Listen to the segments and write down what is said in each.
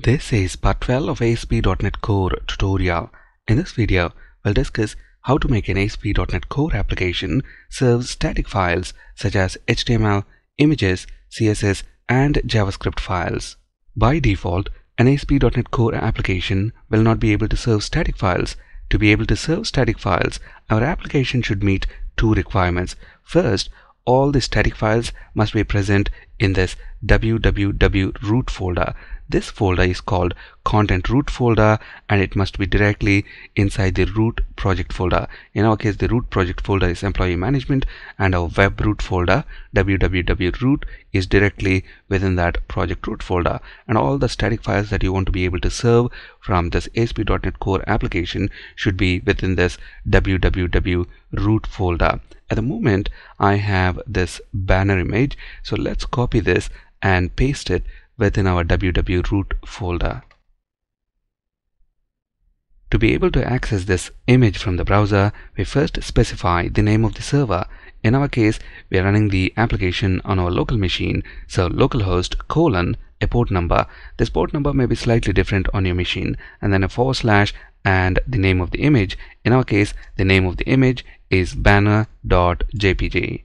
This is part 12 of ASP.NET Core tutorial. In this video, we'll discuss how to make an ASP.NET Core application serve static files such as HTML, images, CSS, and JavaScript files. By default, an ASP.NET Core application will not be able to serve static files. To be able to serve static files, our application should meet two requirements. First, all the static files must be present in this www root folder. This folder is called content root folder, and it must be directly inside the root project folder. In our case, the root project folder is employee management, and our web root folder www root is directly within that project root folder. And all the static files that you want to be able to serve from this ASP.NET Core application should be within this www root folder. At the moment, I have this banner image, so let's copy this and paste it within our www root folder. To be able to access this image from the browser, we first specify the name of the server. In our case, we are running the application on our local machine, so localhost colon a port number. This port number may be slightly different on your machine, and then a / and the name of the image. In our case, the name of the image is banner.jpg.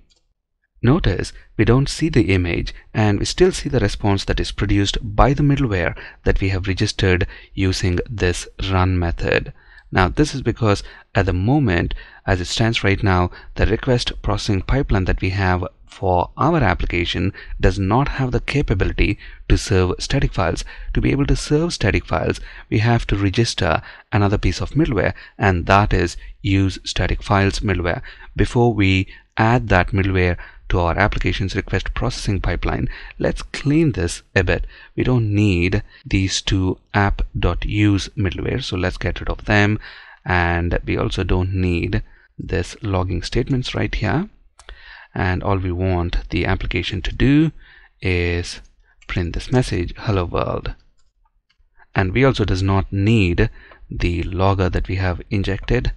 Notice we don't see the image, and we still see the response that is produced by the middleware that we have registered using this run method. Now, this is because at the moment, as it stands right now, the request processing pipeline that we have for our application does not have the capability to serve static files. To be able to serve static files, we have to register another piece of middleware, and that is UseStaticFiles middleware. Before we add that middleware to our application's request processing pipeline, let's clean this a bit. We don't need these two app.use middleware, so let's get rid of them. And we also don't need this logging statements right here. And all we want the application to do is print this message, hello world. And we also does not need the logger that we have injected.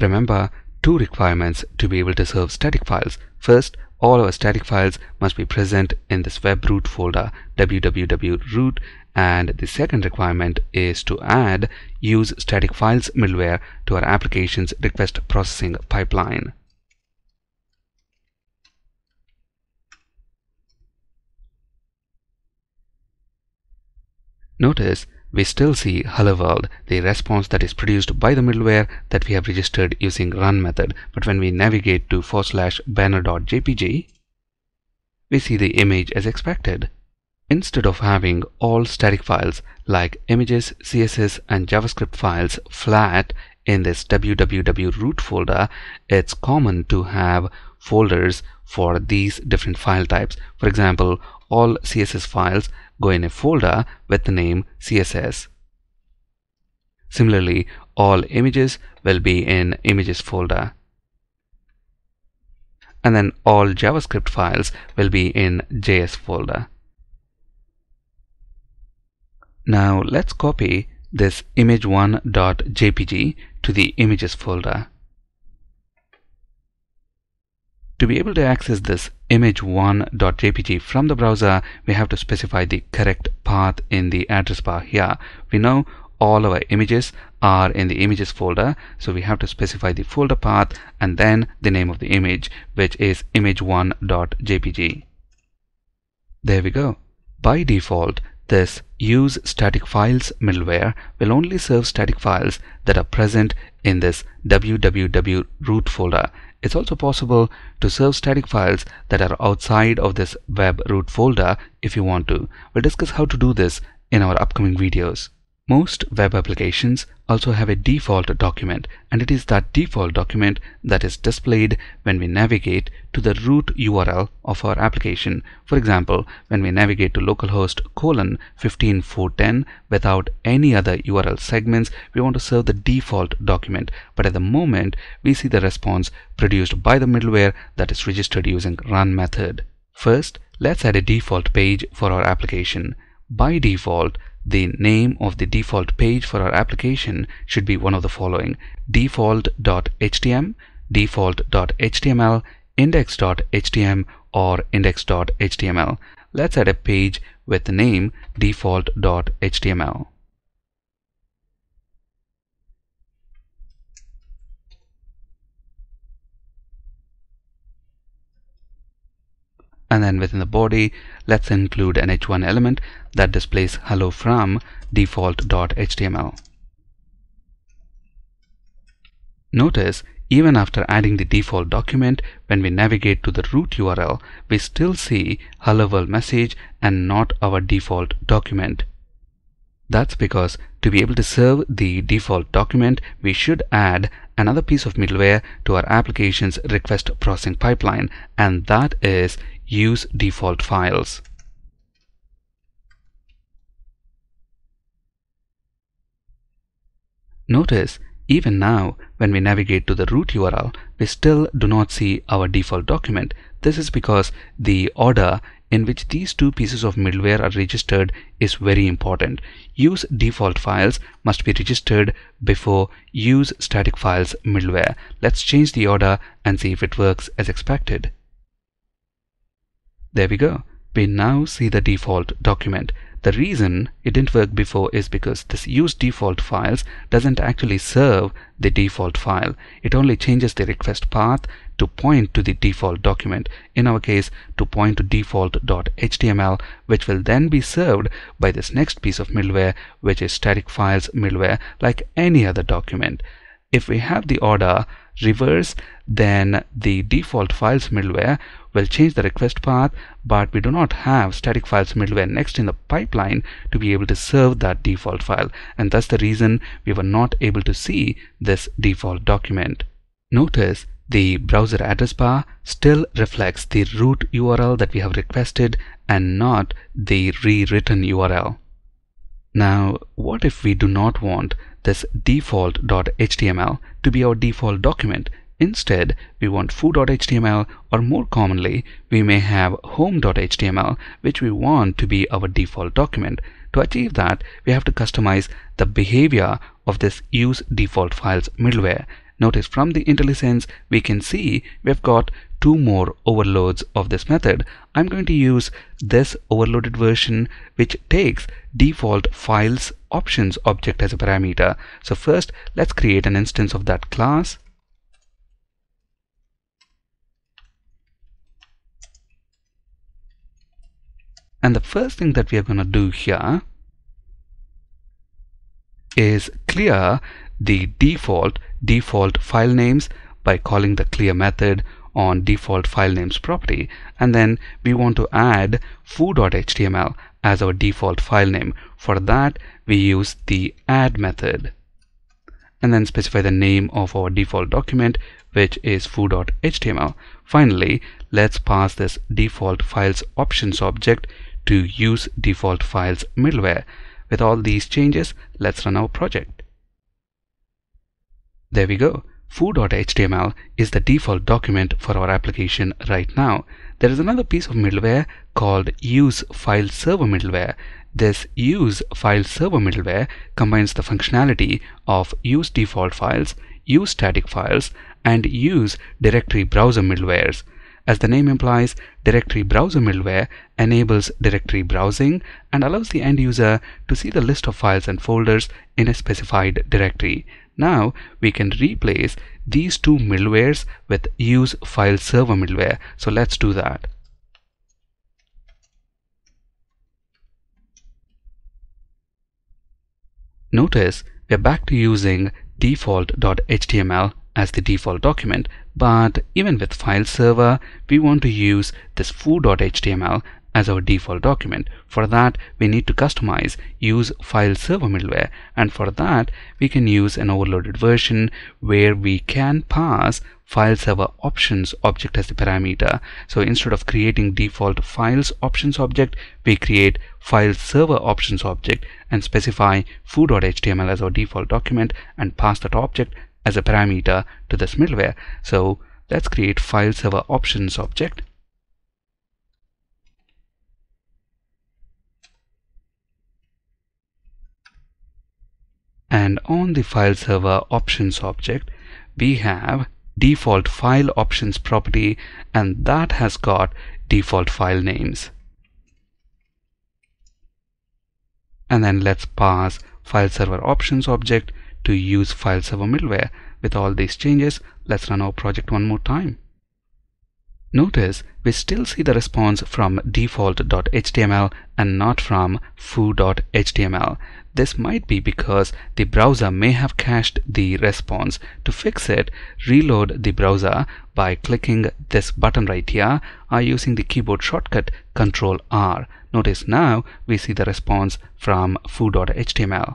Remember two requirements to be able to serve static files. First, all our static files must be present in this web root folder www root, and the second requirement is to add UseStaticFiles middleware to our application's request processing pipeline. Notice we still see hello world, the response that is produced by the middleware that we have registered using run method. But when we navigate to / banner.jpg, we see the image as expected. Instead of having all static files like images, CSS, and JavaScript files flat in this www root folder, it's common to have folders for these different file types. For example, all CSS files go in a folder with the name CSS. Similarly, all images will be in images folder. And then all JavaScript files will be in JS folder. Now let's copy this image1.jpg to the images folder. To be able to access this image1.jpg from the browser, we have to specify the correct path in the address bar here. We know all our images are in the images folder, so we have to specify the folder path and then the name of the image, which is image1.jpg. There we go. By default, this UseStaticFiles middleware will only serve static files that are present in this www root folder. It's also possible to serve static files that are outside of this web root folder if you want to. We'll discuss how to do this in our upcoming videos. Most web applications also have a default document, and it is that default document that is displayed when we navigate to the root URL of our application. For example, when we navigate to localhost :15410 without any other URL segments, we want to serve the default document. But at the moment, we see the response produced by the middleware that is registered using run method. First, let's add a default page for our application. By default, the name of the default page for our application should be one of the following: default.htm, default.html, index.htm or index.html. Let's add a page with the name default.html. And then within the body, let's include an h1 element that displays hello from default.html. Notice, even after adding the default document, when we navigate to the root URL, we still see hello world message and not our default document. That's because to be able to serve the default document, we should add another piece of middleware to our application's request processing pipeline, and that is UseDefaultFiles. Notice, even now, when we navigate to the root URL, we still do not see our default document. This is because the order in which these two pieces of middleware are registered is very important. UseDefaultFiles must be registered before UseStaticFiles middleware. Let's change the order and see if it works as expected. There we go. We now see the default document. The reason it didn't work before is because this UseDefaultFiles doesn't actually serve the default file. It only changes the request path to point to the default document, in our case to point to default.html, which will then be served by this next piece of middleware, which is StaticFiles middleware, like any other document. If we have the order reverse, then the default files middleware will change the request path, but we do not have static files middleware next in the pipeline to be able to serve that default file, and that's the reason we were not able to see this default document. Notice the browser address bar still reflects the root URL that we have requested and not the rewritten URL. Now, what if we do not want this default.html to be our default document? Instead, we want foo.html, or more commonly, we may have home.html, which we want to be our default document. To achieve that, we have to customize the behavior of this UseDefaultFiles middleware. Notice from the IntelliSense, we can see we've got two more overloads of this method. I'm going to use this overloaded version, which takes DefaultFilesOptions object as a parameter. So first, let's create an instance of that class. And the first thing that we are going to do here is clear the default file names by calling the clear method on default file names property, and then we want to add foo.html as our default file name. For that, we use the add method and then specify the name of our default document, which is foo.html. Finally, let's pass this default files options object to UseDefaultFiles middleware. With all these changes, let's run our project. There we go. Foo.html is the default document for our application right now. There is another piece of middleware called UseFileServer middleware. This UseFileServer middleware combines the functionality of UseDefaultFiles, UseStaticFiles, and UseDirectoryBrowser middlewares. As the name implies, directory browser middleware enables directory browsing and allows the end user to see the list of files and folders in a specified directory. Now we can replace these two middlewares with UseFileServer middleware. So let's do that. Notice we're back to using default.html as the default document, but even with FileServer, we want to use this foo.html as our default document. For that, we need to customize UseFileServer middleware, and for that, we can use an overloaded version where we can pass FileServerOptions object as the parameter. So instead of creating default files options object, we create FileServerOptions object and specify foo.html as our default document and pass that object as a parameter to this middleware. So let's create FileServerOptions object. And on the FileServerOptions object, we have default file options property, and that has got default file names. And then let's pass FileServerOptions object to use FileServer middleware. With all these changes, let's run our project one more time. Notice we still see the response from default.html and not from foo.html. This might be because the browser may have cached the response. To fix it, reload the browser by clicking this button right here or using the keyboard shortcut Ctrl R. Notice now we see the response from foo.html.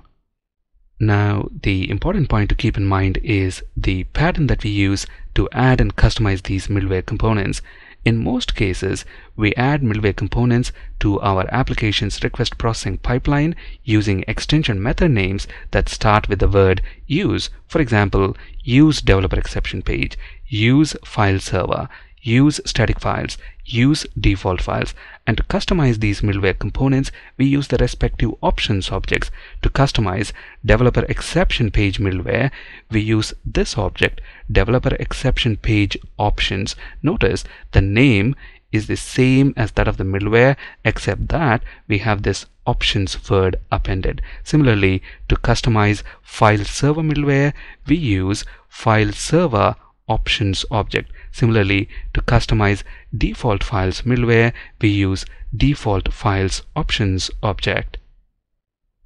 Now, the important point to keep in mind is the pattern that we use to add and customize these middleware components. In most cases, we add middleware components to our application's request processing pipeline using extension method names that start with the word use. For example, UseDeveloperExceptionPage, UseFileServer, UseStaticFiles, UseDefaultFiles. And to customize these middleware components, we use the respective options objects. To customize DeveloperExceptionPage middleware, we use this object, DeveloperExceptionPageOptions. Notice the name is the same as that of the middleware, except that we have this options word appended. Similarly, to customize FileServer middleware, we use FileServerOptions object. Similarly, to customize default files middleware, we use DefaultFilesOptions object.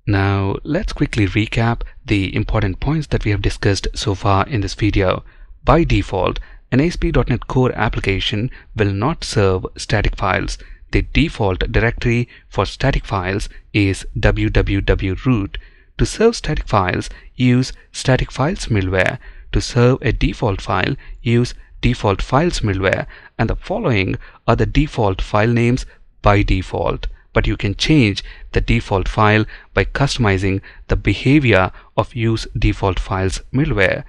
Now, let's quickly recap the important points that we have discussed so far in this video. By default, an ASP.NET Core application will not serve static files. The default directory for static files is www.root. To serve static files, use static files middleware. To serve a default file, use default files middleware, and the following are the default file names by default, but you can change the default file by customizing the behavior of UseDefaultFiles middleware.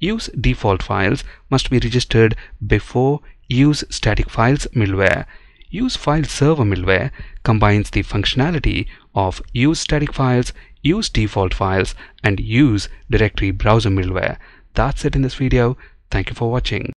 UseDefaultFiles must be registered before UseStaticFiles middleware. UseFileServer middleware combines the functionality of UseStaticFiles, UseDefaultFiles, and Use directory browser middleware. That's it in this video. Thank you for watching.